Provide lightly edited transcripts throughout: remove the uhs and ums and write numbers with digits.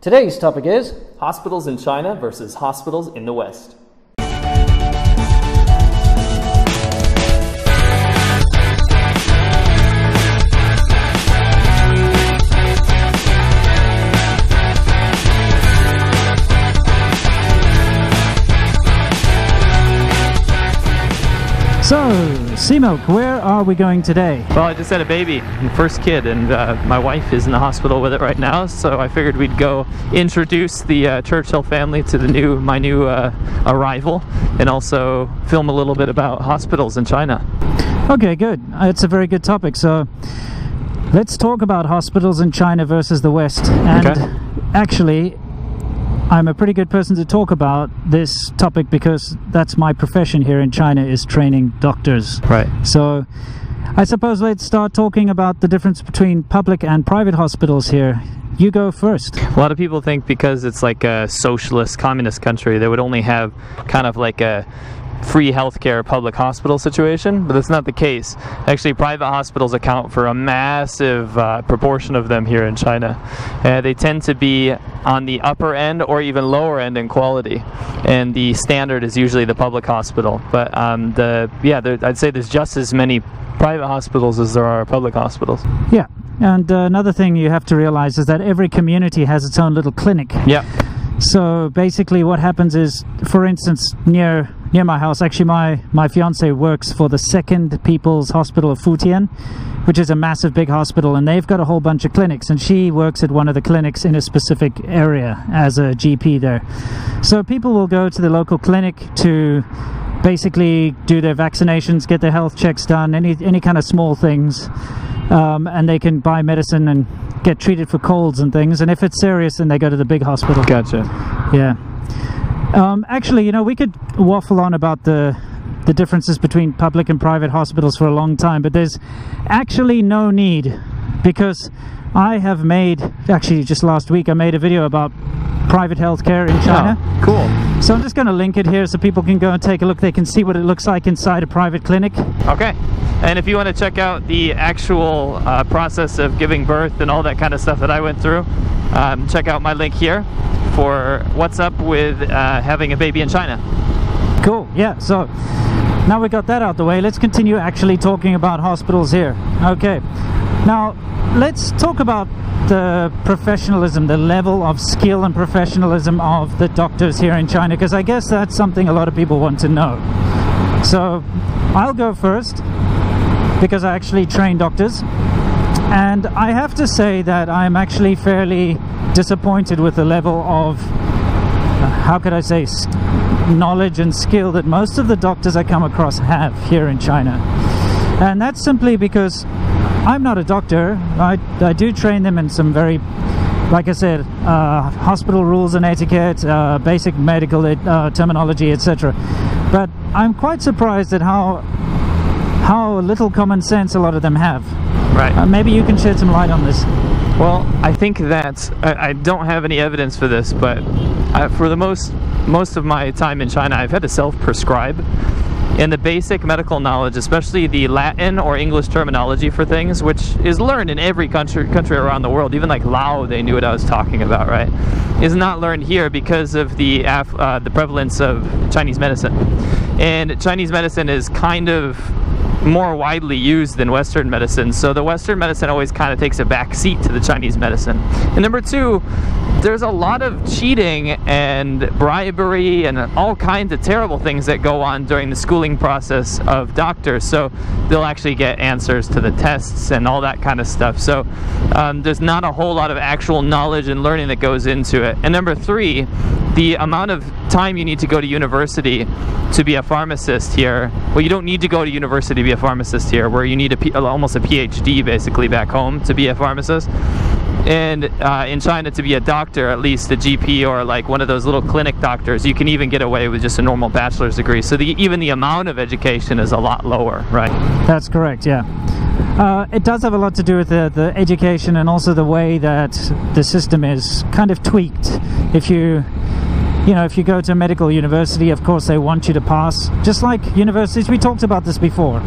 Today's topic is hospitals in China versus hospitals in the West. So, SeaMilk, where are we going today? Well, I just had a baby, my first kid, and my wife is in the hospital with it right now, so I figured we'd go introduce the Churchill family to the my new arrival, and also film a little bit about hospitals in China. Okay, good. It's a very good topic, so let's talk about hospitals in China versus the West. And actually, I'm a pretty good person to talk about this topic because that's my profession here in China, is training doctors. Right. So I suppose let's start talking about the difference between public and private hospitals here. You go first. A lot of people think because it's like a socialist, communist country, they would only have kind of like a free healthcare public hospital situation, but that's not the case. Actually, private hospitals account for a massive proportion of them here in China. They tend to be on the upper end or even lower end in quality, and the standard is usually the public hospital. But I'd say there's just as many private hospitals as there are public hospitals. Yeah, and another thing you have to realize is that every community has its own little clinic. Yeah. So basically what happens is, for instance, near my house, actually my fiance works for the Second People's Hospital of Futian, which is a massive big hospital, and they've got a whole bunch of clinics, and she works at one of the clinics in a specific area as a GP there. So people will go to the local clinic to basically do their vaccinations, get their health checks done, any kind of small things, and they can buy medicine and get treated for colds and things, and if it's serious then they go to the big hospital. Gotcha. Yeah. Actually, you know, we could waffle on about the differences between public and private hospitals for a long time, but there's actually no need, because I have made, actually just last week I made a video about private healthcare in China. Oh, cool. So I'm just going to link it here so people can go and take a look. They can see what it looks like inside a private clinic. Okay. And if you want to check out the actual process of giving birth and all that kind of stuff that I went through, check out my link here for what's up with having a baby in China. Cool, yeah, so now we got that out the way, let's continue actually talking about hospitals here. Okay, now let's talk about the professionalism, the level of skill and professionalism of the doctors here in China, because I guess that's something a lot of people want to know. So I'll go first, because I actually train doctors, and I have to say that I'm actually fairly disappointed with the level of, how could I say, knowledge and skill that most of the doctors I come across have here in China. And that's simply because I'm not a doctor. I do train them in some very, like I said, hospital rules and etiquette, basic medical terminology, etc. But I'm quite surprised at how little common sense a lot of them have. Right. Maybe you can shed some light on this. Well, I think that I don't have any evidence for this, but for the most of my time in China, I've had to self-prescribe. And the basic medical knowledge, especially the Latin or English terminology for things, which is learned in every country around the world, even like Lao, they knew what I was talking about, right? Is not learned here because of the prevalence of Chinese medicine. And Chinese medicine is kind of more widely used than Western medicine, so the Western medicine always kind of takes a back seat to the Chinese medicine. And number two, there's a lot of cheating and bribery and all kinds of terrible things that go on during the schooling process of doctors, so they'll actually get answers to the tests and all that kind of stuff. So there's not a whole lot of actual knowledge and learning that goes into it. And number three, the amount of time you need to go to university to be a pharmacist here, well, you don't need to go to university to be a pharmacist here, where you need almost a PhD basically back home to be a pharmacist. And in China, to be a doctor, at least a GP or like one of those little clinic doctors, you can even get away with just a normal bachelor's degree. So even the amount of education is a lot lower, right? That's correct, yeah. It does have a lot to do with the education, and also the way that the system is kind of tweaked. If you go to a medical university, of course they want you to pass, just like universities. We talked about this before.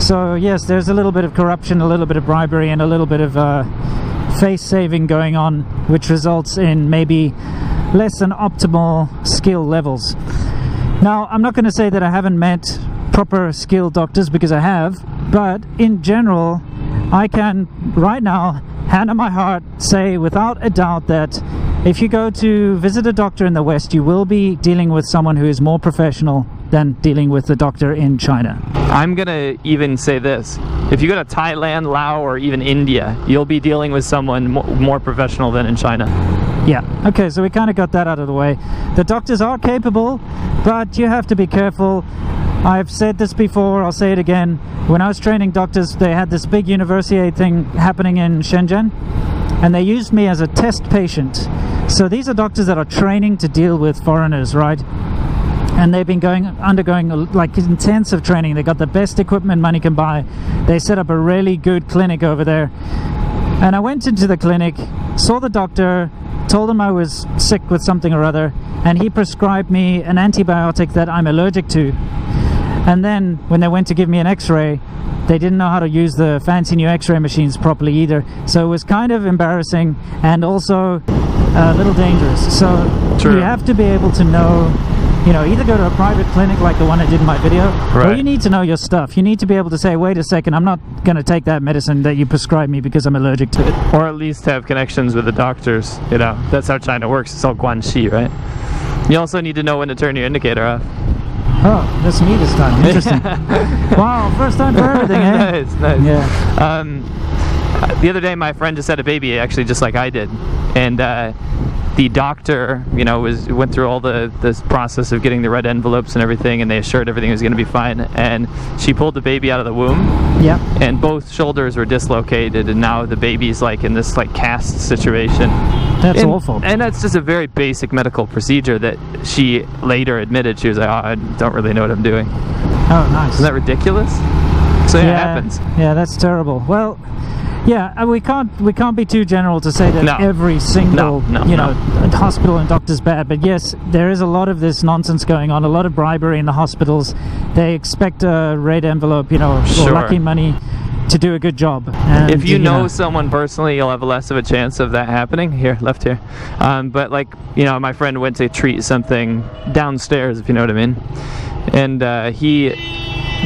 So yes, there's a little bit of corruption, a little bit of bribery, and a little bit of face saving going on, which results in maybe less than optimal skill levels. Now, I'm not going to say that I haven't met proper skilled doctors, because I have, but in general, I can right now, hand on my heart, say without a doubt that if you go to visit a doctor in the West, you will be dealing with someone who is more professional than dealing with the doctor in China. I'm gonna even say this. If you go to Thailand, Laos, or even India, you'll be dealing with someone more professional than in China. Yeah, okay, so we kind of got that out of the way. The doctors are capable, but you have to be careful. I've said this before, I'll say it again. When I was training doctors, they had this big Universiade thing happening in Shenzhen, and they used me as a test patient. So these are doctors that are training to deal with foreigners, right? And they've been undergoing like intensive training. They got the best equipment money can buy. They set up a really good clinic over there. And I went into the clinic, saw the doctor, told him I was sick with something or other, and he prescribed me an antibiotic that I'm allergic to. And then when they went to give me an x-ray, they didn't know how to use the fancy new x-ray machines properly either. So it was kind of embarrassing and also a little dangerous. So you have to be able to know, you know, either go to a private clinic like the one I did in my video, right, or you need to know your stuff. You need to be able to say, wait a second, I'm not going to take that medicine that you prescribed me because I'm allergic to it. Or at least have connections with the doctors, you know. That's how China works. It's all guanxi, right? You also need to know when to turn your indicator off. Oh, that's me this time. Interesting. Wow, first time for everything, eh? Nice, nice. Yeah. The other day, my friend just had a baby, actually, just like I did. And the doctor, you know, went through all this process of getting the red envelopes and everything, and they assured everything was going to be fine. And she pulled the baby out of the womb. Yeah. And both shoulders were dislocated, and now the baby's like in this like cast situation. That's awful. And that's just a very basic medical procedure that she later admitted. She was like, oh, I don't really know what I'm doing. Oh, nice. Isn't that ridiculous? So yeah, it happens. Yeah, that's terrible. Well, yeah, we can't be too general to say that every single hospital and doctor's bad. But yes, there is a lot of this nonsense going on, a lot of bribery in the hospitals. They expect a red envelope, you know, or lucky money to do a good job. And if you know someone personally, you'll have less of a chance of that happening. Here, left here. But like, you know, my friend went to treat something downstairs, if you know what I mean. And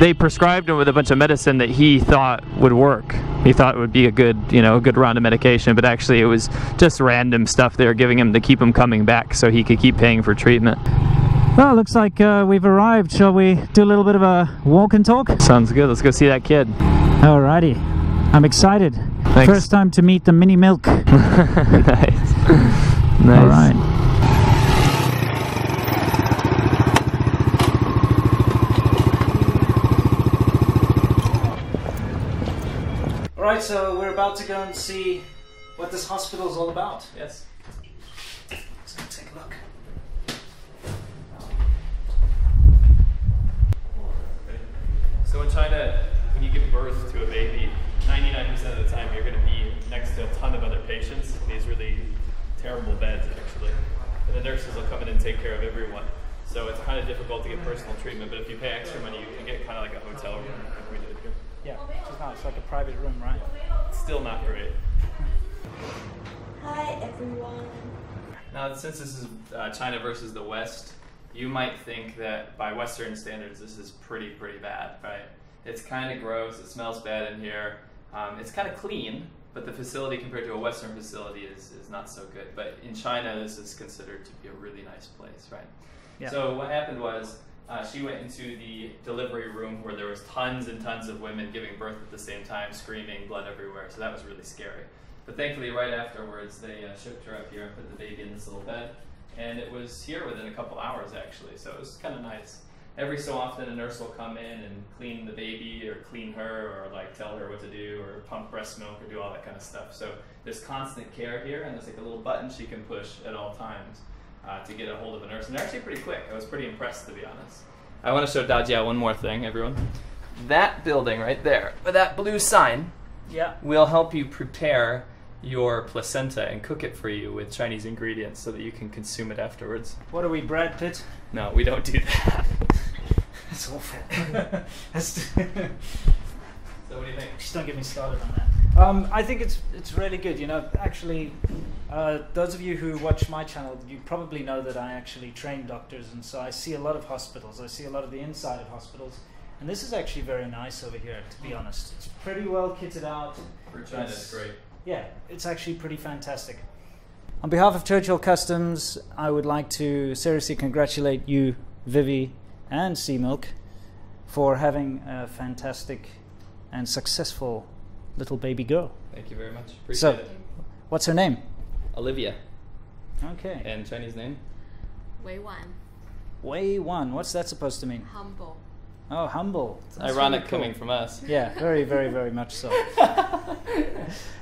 they prescribed him with a bunch of medicine that he thought would work. He thought it would be a good, you know, a good round of medication, but actually it was just random stuff they were giving him to keep him coming back so he could keep paying for treatment. Well, looks like we've arrived. Shall we do a little bit of a walk and talk? Sounds good. Let's go see that kid. Alrighty. I'm excited. Thanks. First time to meet the mini milk. Nice. Nice. All right. Alright, so we're about to go and see what this hospital is all about. Yes. Let's go take a look. So in China, when you give birth to a baby, 99% of the time you're going to be next to a ton of other patients in these really terrible beds, actually. And the nurses will come in and take care of everyone. So it's kind of difficult to get personal treatment, but if you pay extra money, you can get kind of like a hotel room like we did here. Yeah, which is nice, like a private room, right? Yeah. Still not great. Hi, everyone. Now, since this is China versus the West, you might think that by Western standards, this is pretty bad, right? It's kind of gross, it smells bad in here. It's kind of clean, but the facility compared to a Western facility is not so good. But in China, this is considered to be a really nice place, right? Yeah. So what happened was, she went into the delivery room where there was tons and tons of women giving birth at the same time, screaming, blood everywhere, so that was really scary. But thankfully, right afterwards, they shipped her up here and put the baby in this little bed, and it was here within a couple hours, actually, so it was kind of nice. Every so often, a nurse will come in and clean the baby, or clean her, or like tell her what to do, or pump breast milk, or do all that kind of stuff. So there's constant care here, and there's like a little button she can push at all times. To get a hold of a nurse, and they're actually pretty quick. I was pretty impressed, to be honest. I want to show Dajia one more thing, everyone. That building right there, with that blue sign, will help you prepare your placenta and cook it for you with Chinese ingredients so that you can consume it afterwards. What are we, Brad Pitt? No, we don't do that. That's awful. So what do you think? Just don't get me started on that. I think it's really good. You know, actually, those of you who watch my channel, you probably know that I actually train doctors, and so I see a lot of hospitals. I see a lot of the inside of hospitals, and this is actually very nice over here, to be honest. It's pretty well kitted out. For China, it's great. Yeah, it's actually pretty fantastic. On behalf of Churchill Customs, I would like to seriously congratulate you, Vivi, and SeaMilk for having a fantastic and successful little baby girl. Thank you very much. Appreciate it. What's her name? Olivia. Okay. And Chinese name? Wei Wan. Wei Wan. What's that supposed to mean? Humble. Oh, humble. That's ironic really cool. Coming from us. Yeah, very, very, very much so.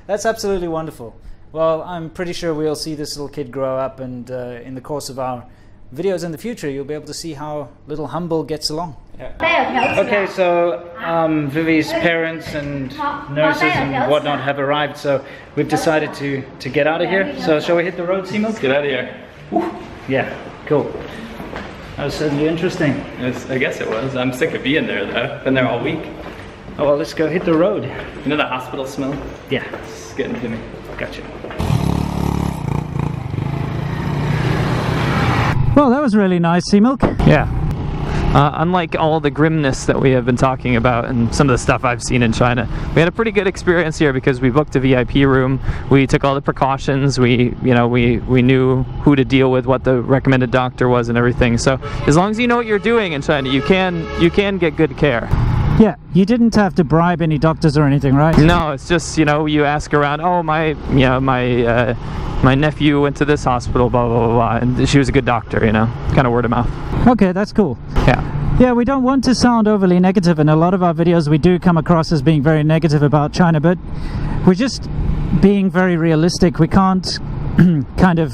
That's absolutely wonderful. Well, I'm pretty sure we'll see this little kid grow up, and in the course of our videos in the future, you'll be able to see how little Humble gets along. Yeah. Okay, so Vivi's parents and nurses and whatnot have arrived, so we've decided to get out of here. So shall we hit the road, SeaMilk? Get out of here. Woo. Yeah, cool. That was certainly interesting. Yes, I guess it was. I'm sick of being there, though. Been there all week. Oh, well, let's go hit the road. You know the hospital smell? Yeah. It's getting to me. Gotcha. Well, that was really nice, SeaMilk. Yeah. Unlike all the grimness that we have been talking about and some of the stuff I've seen in China, we had a pretty good experience here because we booked a VIP room, we took all the precautions, we knew who to deal with, what the recommended doctor was and everything. So as long as you know what you're doing in China, you can get good care. Yeah, you didn't have to bribe any doctors or anything, right? No, it's just, you know, you ask around, oh, my nephew went to this hospital, blah, blah, blah, blah, and she was a good doctor, you know, kind of word of mouth. Okay, that's cool. Yeah. Yeah, we don't want to sound overly negative, and a lot of our videos we do come across as being very negative about China, but we're just being very realistic. We can't kind of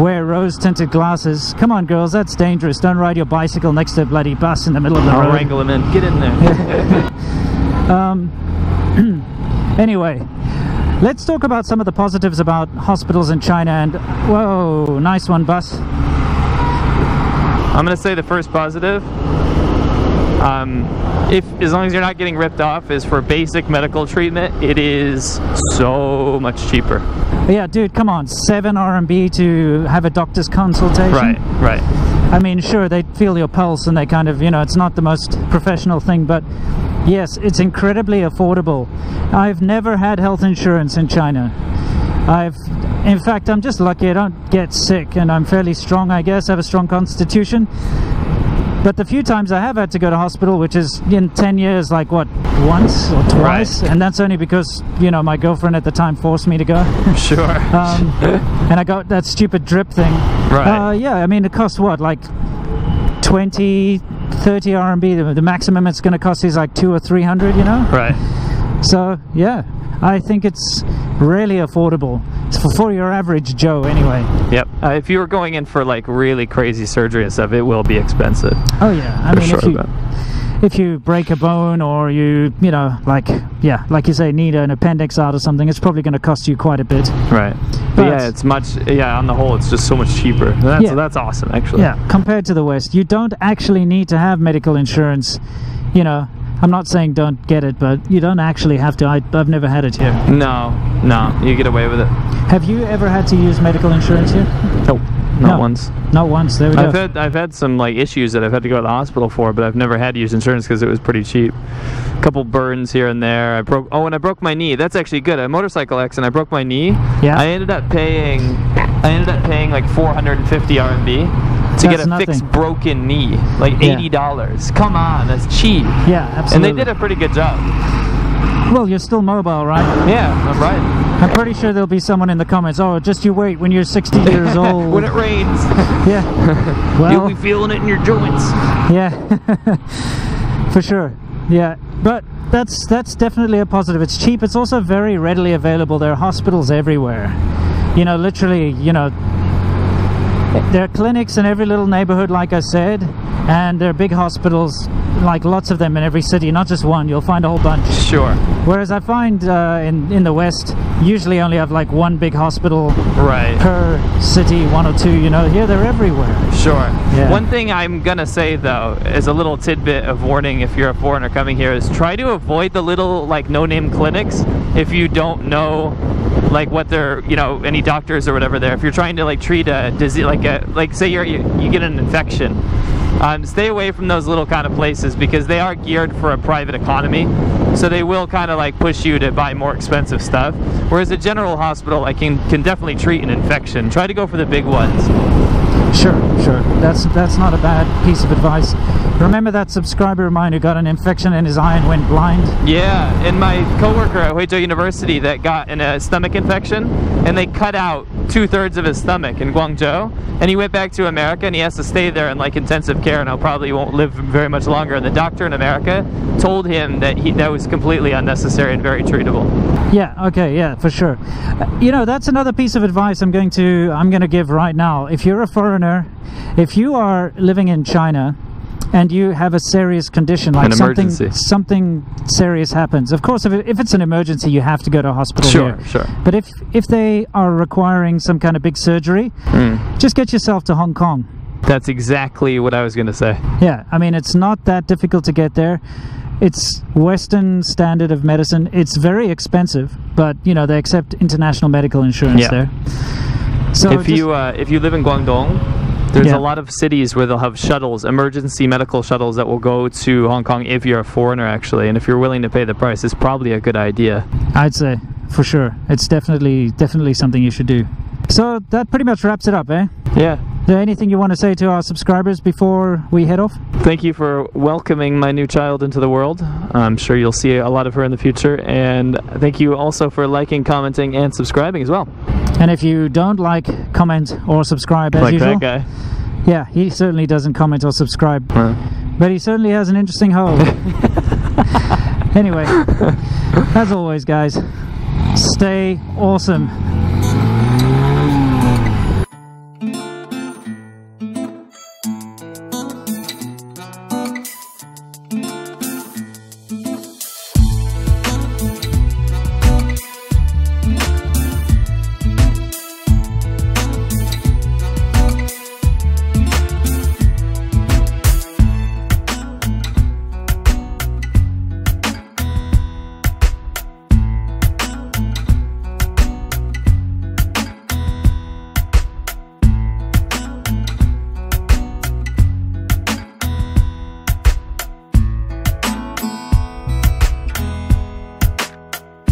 wear rose-tinted glasses. Come on, girls, that's dangerous. Don't ride your bicycle next to a bloody bus in the middle of the road. I'll wrangle them in. Get in there. Anyway, let's talk about some of the positives about hospitals in China. And whoa, nice one, bus. I'm gonna say the first positive, as long as you're not getting ripped off, is for basic medical treatment, it is so much cheaper. Yeah, dude, come on, 7 RMB to have a doctor's consultation? Right, right. I mean, sure, they feel your pulse and they kind of, you know, it's not the most professional thing, but yes, it's incredibly affordable. I've never had health insurance in China. In fact, I'm just lucky I don't get sick, and I'm fairly strong, I guess, I have a strong constitution. But the few times I have had to go to hospital, which is in 10 years, like what, once or twice? Right. And that's only because, you know, my girlfriend at the time forced me to go. Sure. And I got that stupid drip thing. Right. Yeah, I mean, it costs what, like 20, 30 RMB. The maximum it's going to cost is like 200 or 300, you know? Right. So, yeah, I think it's really affordable for your average Joe anyway. Yep. If you're going in for like really crazy surgery and stuff, it will be expensive. Oh yeah, I mean, if you break a bone or you know, like, yeah, like you say, need an appendix out or something, it's probably going to cost you quite a bit. Right. But yeah, it's much, yeah, on the whole, it's just so much cheaper. That's, yeah. That's awesome, actually. Yeah, compared to the West, you don't actually need to have medical insurance, you know. I'm not saying don't get it, but you don't actually have to. I've never had it here. No, no, you get away with it. Have you ever had to use medical insurance here? Nope, not once. Not once, there we go. I've had some like issues that I've had to go to the hospital for, but I've never had to use insurance because it was pretty cheap. A couple burns here and there. Oh, and I broke my knee. That's actually good. A motorcycle accident, I broke my knee. Yeah. I ended up paying like 450 RMB. To get a fixed broken knee, like $80. Yeah. Come on, that's cheap. Yeah, absolutely. And they did a pretty good job. Well, you're still mobile, right? Yeah, I'm right. I'm pretty sure there'll be someone in the comments, oh, just you wait when you're 60 years old. When it rains. Yeah. Well, you'll be feeling it in your joints. Yeah, for sure. Yeah, but that's definitely a positive. It's cheap. It's also very readily available. There are hospitals everywhere. You know, literally, you know, there are clinics in every little neighborhood, like I said, and there are big hospitals like lots of them in every city, not just one. You'll find a whole bunch. Sure. Whereas I find in the West, usually only have like one big hospital per city, one or two, you know. Here they're everywhere. Sure. Yeah. One thing I'm gonna say though, is a little tidbit of warning if you're a foreigner coming here, is try to avoid the little like no-name clinics if you don't know like what they're, you know, any doctors or whatever there. If you're trying to like treat a disease, like say you get an infection, stay away from those little kind of places because they are geared for a private economy, so they will kind of like push you to buy more expensive stuff. Whereas a general hospital, I can definitely treat an infection. Try to go for the big ones. Sure, sure. That's not a bad piece of advice. Remember that subscriber of mine who got an infection in his eye and went blind? Yeah, and my coworker at Huizhou University that got a stomach infection, and they cut out two-thirds of his stomach in Guangzhou, and he went back to America and he has to stay there in like intensive care and probably won't live very much longer. And the doctor in America told him that that was completely unnecessary and very treatable. Yeah, okay, yeah, for sure. You know, that's another piece of advice I'm going to give right now. If you're a foreigner, if you are living in China and you have a serious condition, like something serious happens. Of course, if it's an emergency, you have to go to a hospital. Sure, sure. But if they are requiring some kind of big surgery, just get yourself to Hong Kong. That's exactly what I was going to say. Yeah, I mean, it's not that difficult to get there. It's Western standard of medicine. It's very expensive, but you know, they accept international medical insurance there. So if you live in Guangdong, there's a lot of cities where they'll have shuttles, emergency medical shuttles that will go to Hong Kong if you're a foreigner, actually. And if you're willing to pay the price, it's probably a good idea. I'd say, for sure. It's definitely something you should do. So that pretty much wraps it up, eh? Yeah. Is there anything you want to say to our subscribers before we head off? Thank you for welcoming my new child into the world. I'm sure you'll see a lot of her in the future. And thank you also for liking, commenting, and subscribing as well. And if you don't like, comment, or subscribe as usual. Like that guy. Yeah, he certainly doesn't comment or subscribe. But he certainly has an interesting hole. Anyway, as always, guys, stay awesome.